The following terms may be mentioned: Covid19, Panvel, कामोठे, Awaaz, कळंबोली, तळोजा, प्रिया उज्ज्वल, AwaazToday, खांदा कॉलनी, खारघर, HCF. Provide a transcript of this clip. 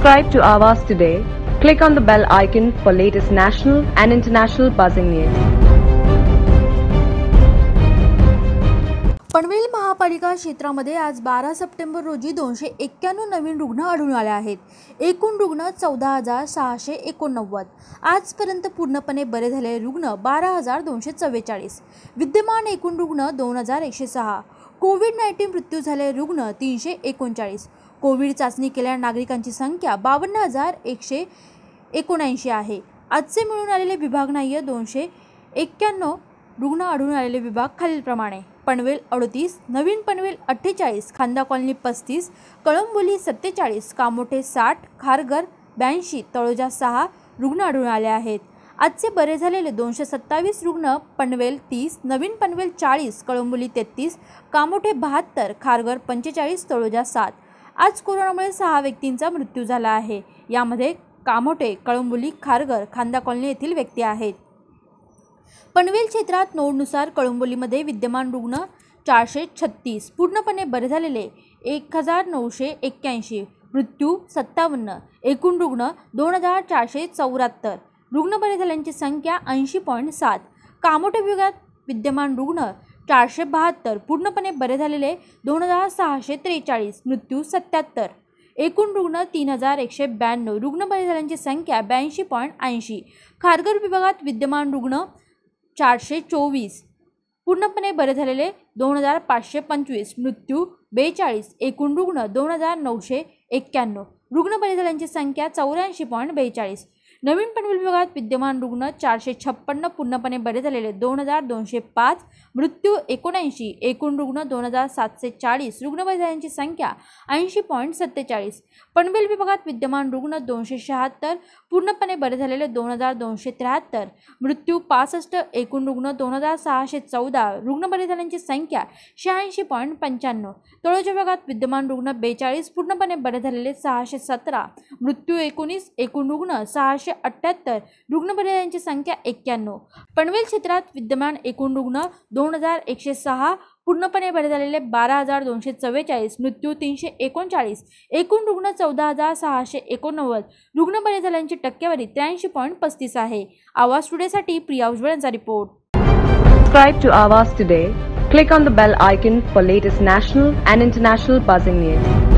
Subscribe to Awaaz today. Click on the bell icon for latest national and international buzzing news. Panvel महापालिका क्षेत्रामध्ये आज 12 September रोजी 291 नवीन रुग्ण आढळून आले आहेत। एकूण रुग्ण 14,689। आजपर्यंत पूर्णपणे बरे झालेले रुग्ण 12,244। विद्यमान एकूण रुग्ण 2,106। कोविड-19 मृत्यू झालेले रुग्ण 339। कोविड चाचणी केलेल्या नागरिकांची संख्या 52,179 आहे। आजचे मिळून आलेले विभागनाय 291 रुग्ण आढळून आलेले विभाग खालीलप्रमाणे: पनवेल 38, नवीन पनवेल 48, खांदा कॉलनी 35, कळंबोली 47, कामोठे 60, खारघर 82, तळोजा 6 रुग्ण आढळून आले आहेत। आजचे बरे झालेले 227 रुग्ण पनवेल 30, नवीन पनवेल 40, कळंबोली 33, कामोठे 72, खारघर 45, तळोजा 7। आज कोरोनामुळे 6 व्यक्तींचा मृत्यू झाला आहे। यामध्ये कामोठे, कळंबोली, खारघर, खांदा कॉलनी येथील व्यक्ती आहेत। पनवेल क्षेत्रात नोंदनुसार कळंबोलीमध्ये विद्यमान रुग्ण 436, पूर्णपणे बरे झालेले 1,981, मृत्यू 57, एकूण रुग्ण 2,474, रुग्ण बरे झाल्यांची संख्या 80.7। कामोठे विभागात विद्यमान रुग्ण 472, पूर्णपणे बरे झालेले 2,643, मृत्यू 77, एकूण रुग्ण 3,192, रुग्ण बरे झाल्यांची संख्या 82.80। खारघर विभागात विद्यमान रुग्ण 424, पूर्णपणे बरे झालेले 2,525, मृत्यू 42, एकूण रुग्ण 2,991, रुग्ण बरे झाल्यांची संख्या 84.42। नवीन पनवेल विभागात विद्यमान रुग्ण 456, पूर्णपणे बरे झालेले 2,205, मृत्यू 79, एकूण रुग्ण 2,740, रुग्ण बरे झाल्यांची संख्या 80.47। पनवेल विभागात विद्यमान रुग्ण 276, पूर्णपणे बरे झालेले 2,273, मृत्यू 65, एकूण रुग्ण 2,614, रुग्ण बरे झाल्यांची संख्या 86.95। तळोजा विभागात विद्यमान रुग्ण 42, पूर्णपणे बरे झालेले 617, मृत्यू 19, एकूण रुग्ण 678, रुग्ण बरे झाल्यांची संख्या 91। पनवेल क्षेत्रात विद्यमान एकूण रुग्ण 2,106, पूर्णपणे बरे झालेले 12,244, मृत्यू 339, एकूण रुग्ण 14,689, रुग्ण बरे झाल्यांची टक्केवारी 83.35 आहे। आवाज स्टुडिओसाठी प्रिया उज्ज्वलांचा report. Subscribe to Awaaz today. Click on the bell icon for latest national and international buzzing news.